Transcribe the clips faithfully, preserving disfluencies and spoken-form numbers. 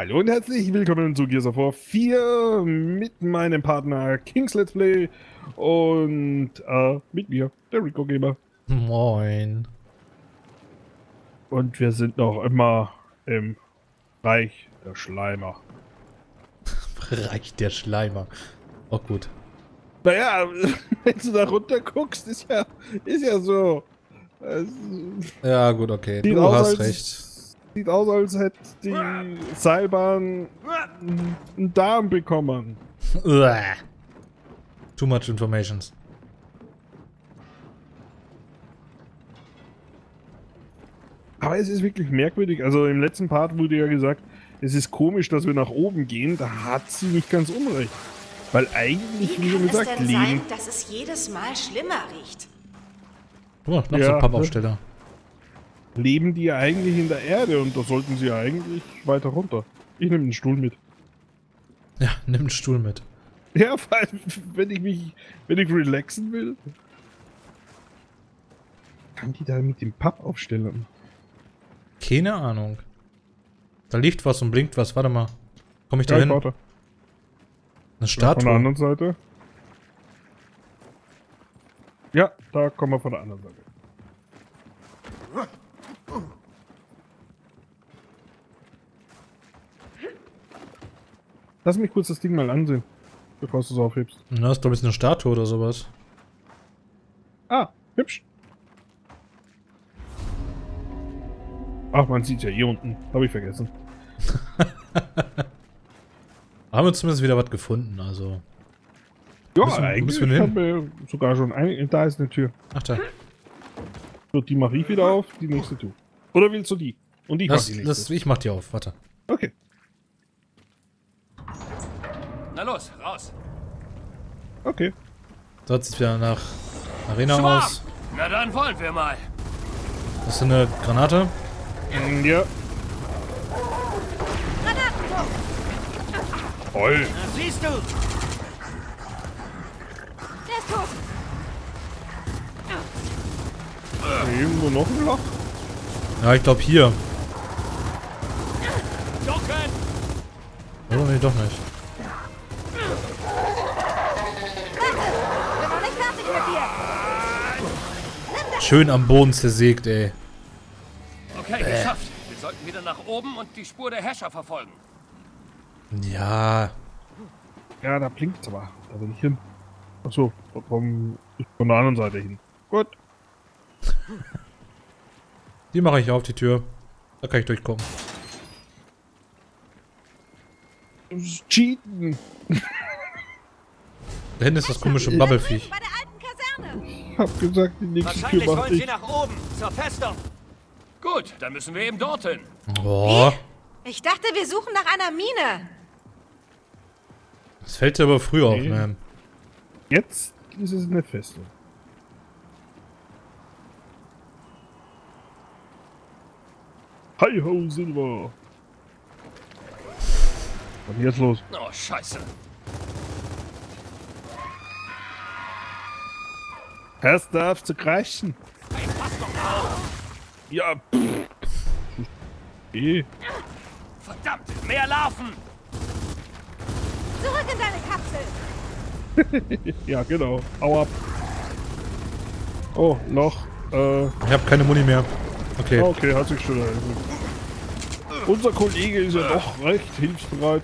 Hallo und herzlich willkommen zu Gears of War vier mit meinem Partner King's Let's Play und äh, mit mir, der Rico Gamer. Moin. Und wir sind noch immer im Reich der Schleimer. Reich der Schleimer. Auch gut. Naja, wenn du da runter guckst, ist ja, ist ja so. Also, ja gut, okay. Du hast recht. Sieht aus, als hätte die Seilbahn einen Darm bekommen. Too much informations. Aber es ist wirklich merkwürdig. Also im letzten Part wurde ja gesagt, es ist komisch, dass wir nach oben gehen. Da hat sie nicht ganz unrecht. Weil eigentlich, wie, wie gesagt, es denn sein, dass es jedes Mal schlimmer riecht? Oh, noch ja, so ein Pappaufsteller. Leben die ja eigentlich in der Erde und da sollten sie ja eigentlich weiter runter. Ich nehme einen Stuhl mit. Ja, nimm einen Stuhl mit. Ja, weil wenn ich mich, wenn ich relaxen will. Kann die da mit dem Papp aufstellen? Keine Ahnung. Da liegt was und blinkt was. Warte mal. Komme ich da ja, hin? Warte. Eine Statue. Ja, von der anderen Seite. Ja, da kommen wir von der anderen Seite. Lass mich kurz das Ding mal ansehen, bevor du es aufhebst. Na, ist doch ein bisschen eine Statue oder sowas. Ah, hübsch. Ach, man sieht ja hier unten. Habe ich vergessen. Haben wir zumindest wieder was gefunden, also. Ja, bisschen, eigentlich haben wir sogar schon eine. Da ist eine Tür. Ach da. So, die mache ich wieder auf, die nächste du. Oder willst du die? Und ich mach die nächste. Das, ich mach die auf, warte. Okay. Na los, raus. Okay. Dort sieht es wieder nach Arena aus. Na dann wollen wir mal. Das ist eine Granate. Ja. Toll. Siehst du? Der ist tot. Irgendwo noch ein Loch? Ja, ich glaube hier. Oh, nee, doch nicht. Schön am Boden zersägt, ey. Okay, äh. geschafft. Wir sollten wieder nach oben und die Spur der Herrscher verfolgen. Ja. Ja, da blinkt es aber. Da will ich hin. Achso, da komme ich von der anderen Seite hin. Gut. Die mache ich auf, die Tür. Da kann ich durchkommen. Das ist Cheaten. Da hinten ist das komische Bubbleviech. Ich hab gesagt, die nächste Tür macht ich. Wahrscheinlich wollen sie nach oben, zur Festung. Gut, dann müssen wir eben dorthin. Oh. Ich dachte, wir suchen nach einer Mine. Das fällt dir aber früh nee. auf, man. Jetzt ist es eine Festung. Hi ho, Silber! Was ist jetzt los? Oh, scheiße! Hörst du auf zu kreischen? Hey, pass doch auf! Ja, pfff! E. Verdammt, mehr Larven! Zurück in deine Kapsel! Ja, genau. Hau ab! Oh, noch. Äh... Ich hab keine Muni mehr. Okay. Okay, hat sich schon erledigt. Unser Kollege ist ja doch recht hilfsbereit.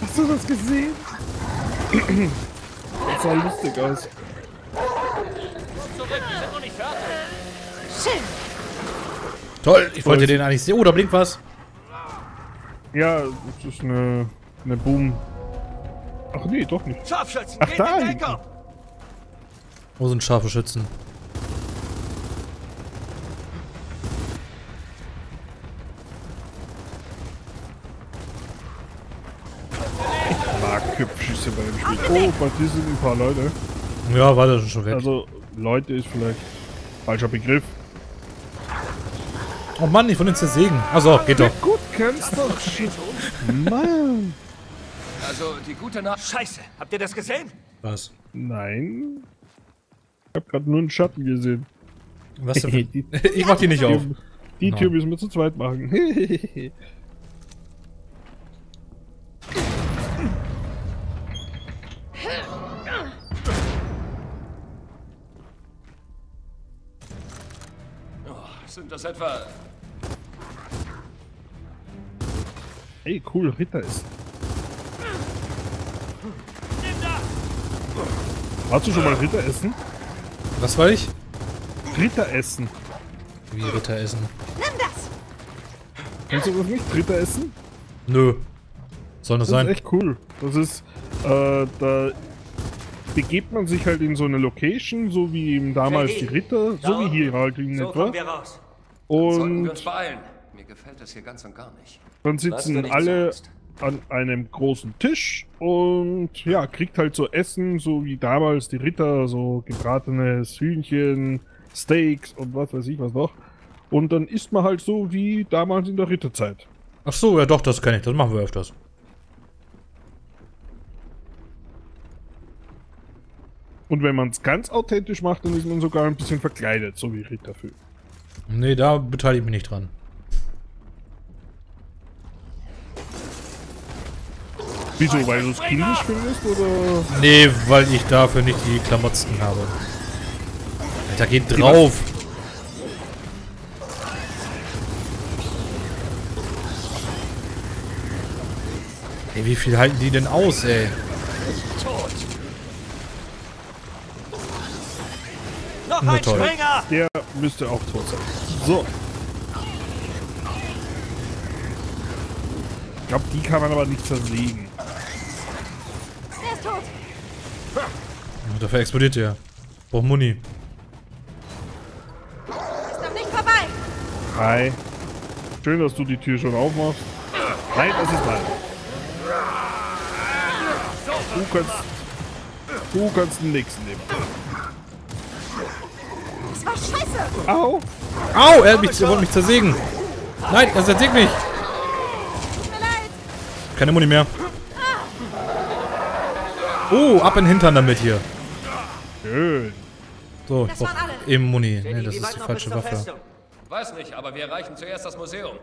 Hast du das gesehen? Das sah lustig aus. Schön. Toll, ich wollte den eigentlich sehen. Oh, da blinkt was. Ja, das ist eine, eine Boom. Ach nee, doch nicht. Scharfschützen, ach da. Wo oh, sind scharfe Schützen? Ich mag Köpfschüsse bei dem Spiel. Oh, bei dir sind ein paar Leute. Ja, war das schon weg. Also, Leute ist vielleicht falscher Begriff. Oh Mann, ich wollte ihn zersägen. Also, geht doch. Ja, gut. kannst doch schon. Mann. Also, die gute Nacht. Scheiße, habt ihr das gesehen? Was? Nein. Ich hab grad nur einen Schatten gesehen. Was denn? Ich mach die nicht auf. Die Tür müssen wir zu zweit machen. Sind das etwa... Ey, cool, Ritter ist. Nimm das! Warst du schon mal Ritter essen? Was war ich? Ritter essen. Wie Ritter essen? Nimm das! Kannst du nicht Ritter essen? Nö. Soll das, das sein? Das ist echt cool. Das ist, äh, da begebt man sich halt in so eine Location, so wie eben damals hey, die Ritter, so wie hier halt in so etwa. Und mir gefällt das hier ganz und gar nicht. Dann sitzen alle an einem großen Tisch und ja, kriegt halt so Essen, so wie damals die Ritter, so gebratenes Hühnchen, Steaks und was weiß ich was noch. Und dann isst man halt so wie damals in der Ritterzeit. Ach so, ja doch, das kenne ich, das machen wir öfters. Und wenn man es ganz authentisch macht, dann ist man sogar ein bisschen verkleidet, so wie Ritterfilm. Nee, da beteilige ich mich nicht dran. Wieso? Weil du es kindisch findest, oder? Nee, weil ich dafür nicht die Klamotzen habe. Alter, geht drauf! Ey, wie viel halten die denn aus, ey? Noch ein Springer! Der müsste auch tot sein. So. Ich glaube, die kann man aber nicht zerlegen. Der ist tot. Oh, dafür explodiert der. Braucht Muni. Ist noch nicht vorbei. Hi. Schön, dass du die Tür schon aufmachst. Nein, das ist nein. Du kannst... Du kannst den nächsten nehmen. Das war scheiße! Au! Au! Er hat mich, er wollte mich zersägen! Nein, er zersägt mich! Tut mir leid! Keine Muni mehr. Oh, ab in den Hintern damit hier. Schön. So, ich brauch eben Muni. Nee, das ist die falsche Waffe. Weiß nicht, aber wir erreichen zuerst das Museum.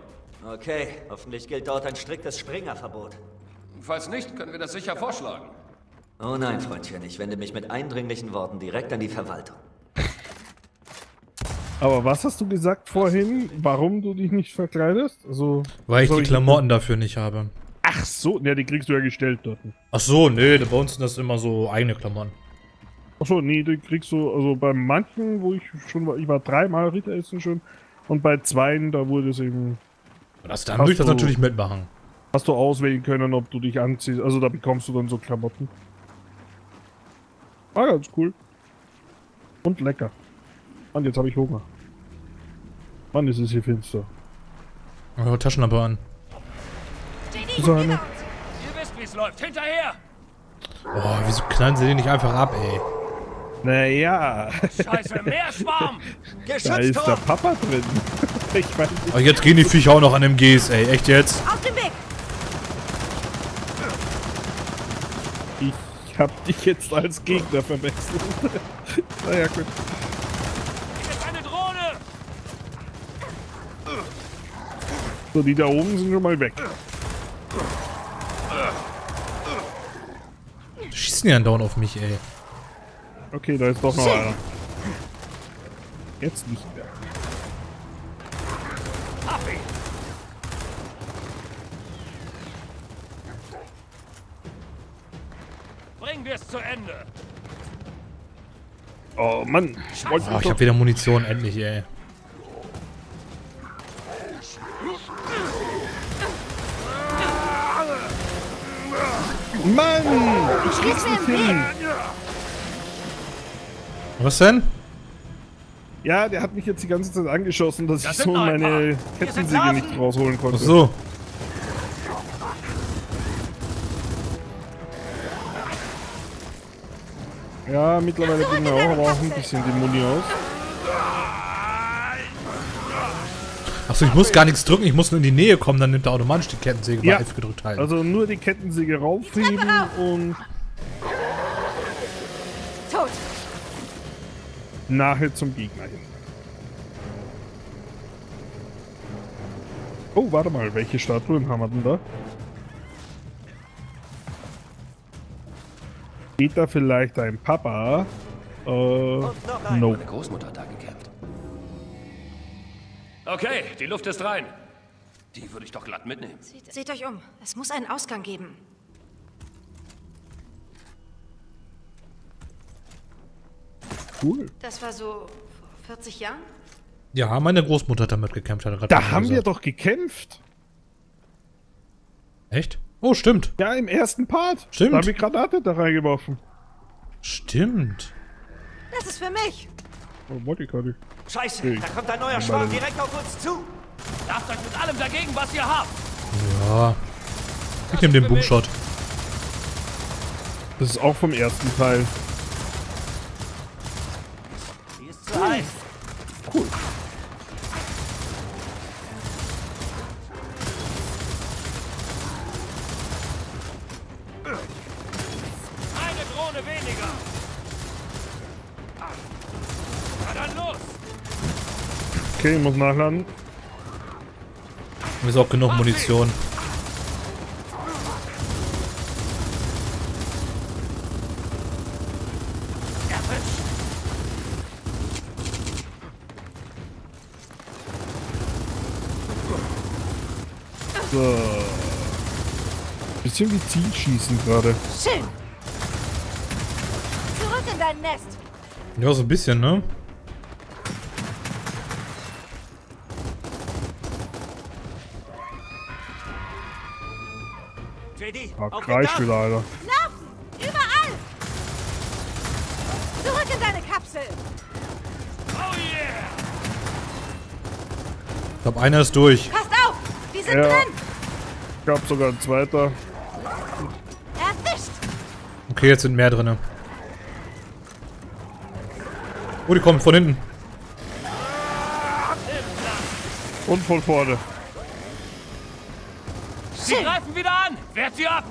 Okay, hoffentlich gilt dort ein striktes Springerverbot. Falls nicht, können wir das sicher vorschlagen. Oh nein, Freundchen, ich wende mich mit eindringlichen Worten direkt an die Verwaltung. Aber was hast du gesagt vorhin, warum du dich nicht verkleidest? Also, weil ich die Klamotten dafür nicht habe. Ach so, ne, die kriegst du ja gestellt dort. Ach so, nee, bei uns sind das immer so eigene Klamotten. Ach so, nee, die kriegst du, also bei manchen, wo ich schon war, ich war dreimal Ritter essen schon, und bei zweien, da wurde es eben... Das, da würde ich das natürlich mitmachen. Hast du auswählen können, ob du dich anziehst, also da bekommst du dann so Klamotten. Ah, ganz cool. Und lecker. Mann, jetzt habe ich Hunger. Mann, ist es hier finster. Oh, Taschenlampe an. So eine. Ihr wisst, wie es läuft. Hinterher! Oh, wieso knallen sie den nicht einfach ab, ey? Naja. Scheiße, mehr Schwarm! Da ist der Papa drin. Ich weiß nicht. Oh, jetzt gehen die Viecher auch noch an M Gs, ey. Echt jetzt? Auf den Weg! Ich hab dich jetzt als Gegner verwechselt. Naja, gut. So, die da oben sind schon mal weg. Schießen die dann down auf mich, ey. Okay, da ist doch noch einer. Jetzt nicht mehr. Bringen wir es zu Ende. Oh Mann. Oh, ich hab wieder Munition, endlich, ey. Mann! Ich krieg's nicht hin! Was denn? Ja, der hat mich jetzt die ganze Zeit angeschossen, dass ich so meine Kettensäge nicht rausholen konnte. Ach so. Ja, mittlerweile ging mir auch, aber auch ein bisschen die Muni aus. Achso, ich muss gar nichts drücken, ich muss nur in die Nähe kommen, dann nimmt er automatisch die Kettensäge, ja, bei F gedrückt halten. Also nur die Kettensäge raufheben und... Tot. Nachher zum Gegner hin. Oh, warte mal, welche Statuen haben wir denn da? Geht da vielleicht ein Papa? Äh, no. Meine Großmutter hat da gekämpft. Okay, die Luft ist rein. Die würde ich doch glatt mitnehmen. Seht, seht euch um. Es muss einen Ausgang geben. Cool. Das war so vor vierzig Jahren? Ja, meine Großmutter hat damit gekämpft. Hat da haben gesagt. Wir doch gekämpft. Echt? Oh, stimmt. Ja, im ersten Part. Stimmt. Da haben wir Granate da reingeworfen. Stimmt. Das ist für mich. Oh, Motikadi. Scheiße, okay. Da kommt ein neuer Schwarm direkt auf uns zu. Lasst euch mit allem dagegen, was ihr habt. Ja. Ich nehme den Boomshot. Das ist auch vom ersten Teil. Hier ist zu heiß. Cool. Eine Drohne weniger. Na dann los. Okay, ich muss nachladen. Mir ist auch genug Munition. So. Bisschen wie Zielschießen gerade. Schön. Zurück in dein Nest. Ja, so ein bisschen, ne? J D, ah, Kreis wieder, Alter. Laufen! Überall! Zurück in deine Kapsel! Oh yeah! Ich glaube, einer ist durch. Passt auf! Die sind ja drin! Ich glaube sogar ein zweiter. Erwischt! Okay, jetzt sind mehr drin. Oh, die kommen von hinten. Und von vorne. Sie greifen wieder an! Wehrt sie ab!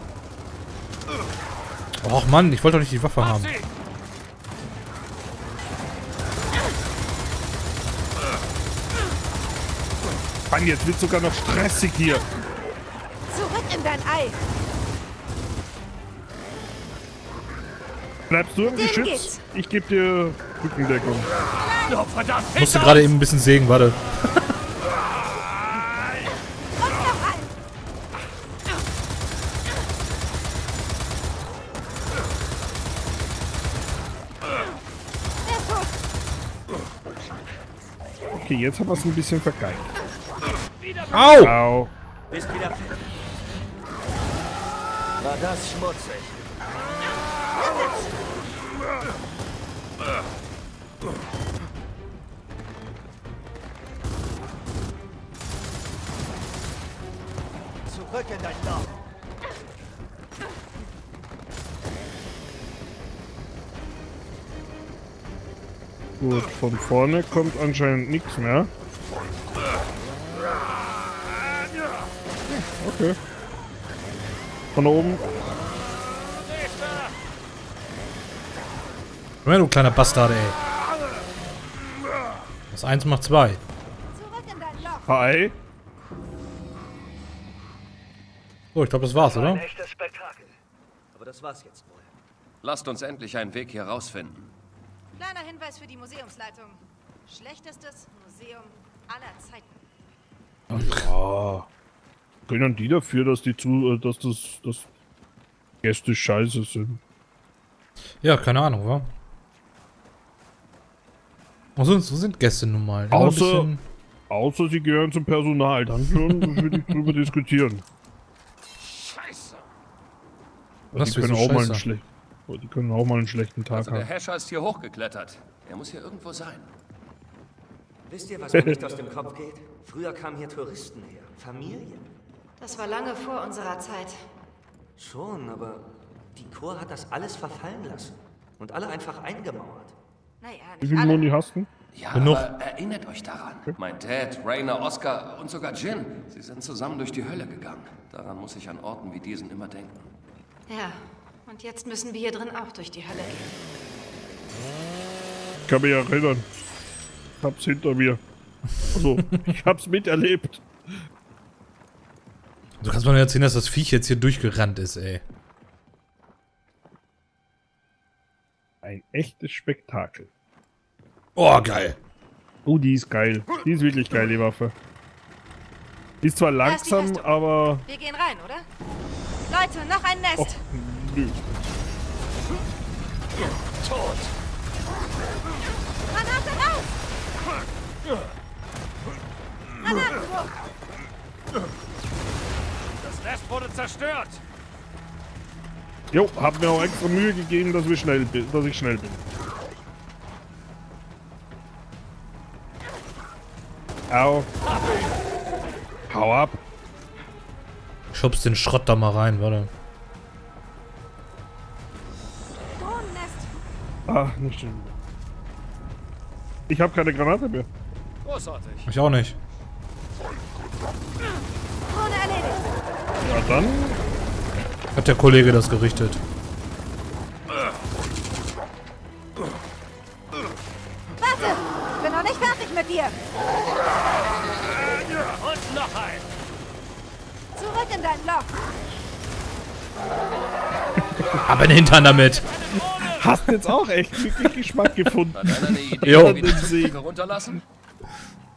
Och Mann, ich wollte doch nicht die Waffe haben. Mann, jetzt wird sogar noch stressig hier. Zurück in dein Ei. Bleibst du im Geschütz? Ich gebe dir Rückendeckung. Oh, verdammt, ich musste gerade eben ein bisschen sägen, warte. Okay, jetzt haben wir es ein bisschen vergeigt. Au! Au! Bist wieder fit. War das schmutzig? Zurück in dein Dorf. Gut, von vorne kommt anscheinend nichts mehr. Okay. Von oben. Ja, du kleiner Bastard, ey. Das eins macht zwei. Hi. So, ich glaube, das war's, oder? Ein echtes Spektakel. Aber das war's jetzt wohl. Lasst uns endlich einen Weg hier rausfinden. Kleiner Hinweis für die Museumsleitung. Schlechtestes Museum aller Zeiten. Ja. Können die dafür, dass die zu, dass das, dass Gäste scheiße sind? Ja, keine Ahnung, wa? Also, so sind Gäste nun mal. Ja, außer, außer sie gehören zum Personal. Dann können wir drüber diskutieren. Scheiße. Die, so können auch mal einen oh, die können auch mal einen schlechten Tag also haben. Der Hascher ist hier hochgeklettert. Er muss hier irgendwo sein. Wisst ihr, was mir nicht aus dem Kopf geht? Früher kamen hier Touristen her. Familien. Das war lange vor unserer Zeit. Schon, aber... Die Chor hat das alles verfallen lassen und alle einfach eingemauert. Naja, nicht alle. Wie viele Moni hast du? Ja, genug. Aber erinnert euch daran. Mein Dad, Rainer, Oscar und sogar Jin, sie sind zusammen durch die Hölle gegangen. Daran muss ich an Orten wie diesen immer denken. Ja, und jetzt müssen wir hier drin auch durch die Hölle gehen. Ich kann mich erinnern. Ich hab's hinter mir. Also, ich hab's miterlebt. Du kannst mir nicht erzählen, dass das Viech jetzt hier durchgerannt ist, ey. Ein echtes Spektakel. Oh, geil. Oh, die ist geil. Die ist wirklich geil, die Waffe. Die ist zwar langsam, aber... Wir gehen rein, oder? Leute, noch ein Nest. Och, nö. Tot. Granate raus! Granate hoch! Das Nest wurde zerstört. Jo, hab mir auch extra Mühe gegeben, dass, wir schnell, dass ich schnell bin. Au. Hau ab. Schubst den Schrott da mal rein, warte. Ach, nicht schön. Ich hab keine Granate mehr. Großartig. Ich auch nicht. Ja, dann hat der Kollege das gerichtet. Warte! Ich bin noch nicht fertig mit dir! Und noch ein! Zurück in dein Loch! Aber den Hintern damit! Hast jetzt auch echt wirklich Geschmack gefunden. Hat einer eine Idee, jo. Wie das Ding runterlassen?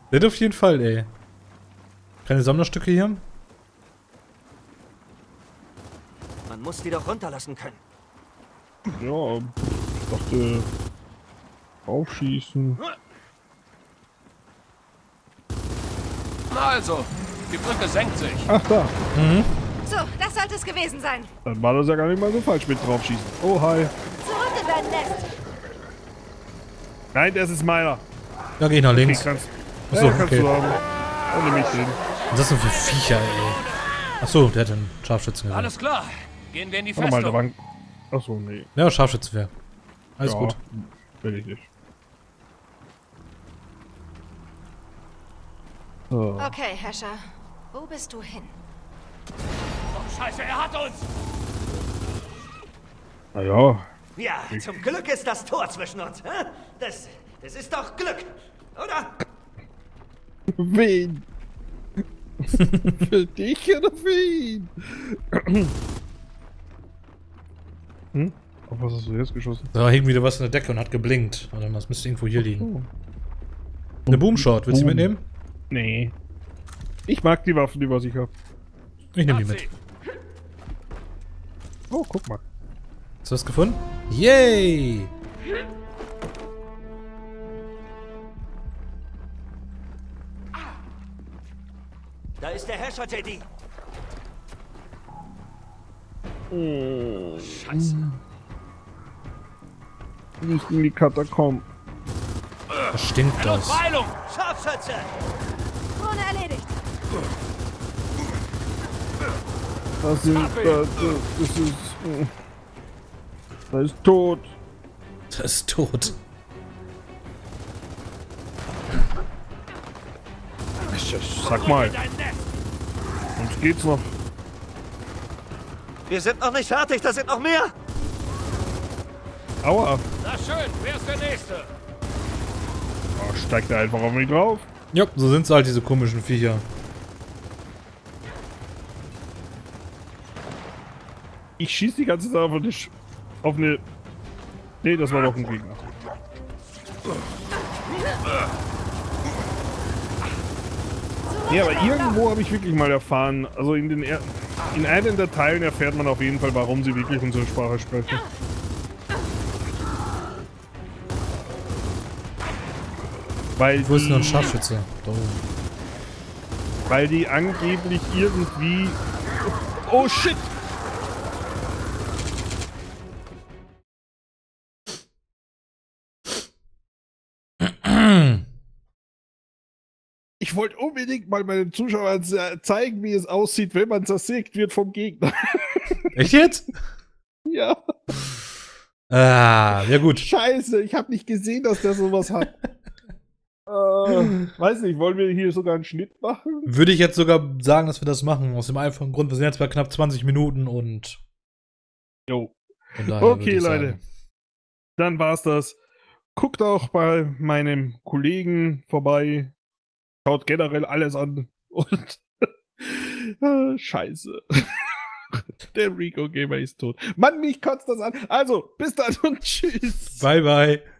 Das auf jeden Fall, ey. Keine Sammlerstücke hier? Man muss die doch runterlassen können. Ja, ich dachte... Aufschießen. Na also, die Brücke senkt sich. Ach da. Mhm. So, das sollte es gewesen sein. Dann war das ja gar nicht mal so falsch mit draufschießen. Oh, hi. Zurück in dein Nest. Nein, das ist meiner. Da geh ich nach links. Okay, kannst, achso, ja, kannst okay. Du haben. Dann nehme ich den. Was ist das denn für Viecher, ey? Achso, der hat einen Scharfschützen gehabt. Alles klar. Gehen wir in die Festung. Warte mal, da achso, nee. Ja, Scharfschützen wäre. Alles ja, gut. Will ich nicht. So. Okay, Herrscher. Wo bist du hin? Oh, Scheiße, er hat uns! Na ja. Ja, ich. Zum Glück ist das Tor zwischen uns. Hä? Das, das ist doch Glück, oder? Wen? Für dich oder für ihn? Hm? Auf was hast du jetzt geschossen? Da hing wieder was in der Decke und hat geblinkt. Warte mal, das müsste irgendwo hier liegen. Oh. Eine Boomshot, willst du Boom. Die mitnehmen? Nee. Ich mag die Waffen, die was ich hab. Ich nehme die mit. Oh, guck mal. Hast du was gefunden? Yay! Da ist der Herrscher, J D. Oh, Scheiße. Wir müssen in die Katakomben. Was stinkt das? Scharfschütze! Drohne erledigt! Das ist, das, das ist, das ist tot. Das ist tot. Sag mal. Uns geht's noch. Wir sind noch nicht fertig, da sind noch mehr. Aua. Na schön, wer ist der Nächste? Oh, steigt er einfach auf mich drauf. Ja, so sind's halt diese komischen Viecher. Ich schieß die ganze Sache auf eine... Sch auf eine... Nee, das war doch ein Gegner. Nee, aber irgendwo habe ich wirklich mal erfahren, also in den... Er in einem der Teilen erfährt man auf jeden Fall, warum sie wirklich unsere Sprache sprechen. Weil wo ist noch ein Scharfschütze? Da oben. Weil die angeblich irgendwie... Oh shit! Ich wollte unbedingt mal meinen Zuschauern zeigen, wie es aussieht, wenn man zersägt wird vom Gegner. Echt jetzt? Ja. Ah, ja gut. Scheiße, ich habe nicht gesehen, dass der sowas hat. Äh, weiß nicht, wollen wir hier sogar einen Schnitt machen? Würde ich jetzt sogar sagen, dass wir das machen. Aus dem einfachen Grund, wir sind jetzt bei knapp zwanzig Minuten und... Jo. Okay, Leute. Sagen. Dann war's das. Guckt auch bei meinem Kollegen vorbei. Schaut generell alles an. Und... Scheiße. Der Rico Gamer ist tot. Mann, mich kotzt das an. Also, bis dann und tschüss. Bye, bye.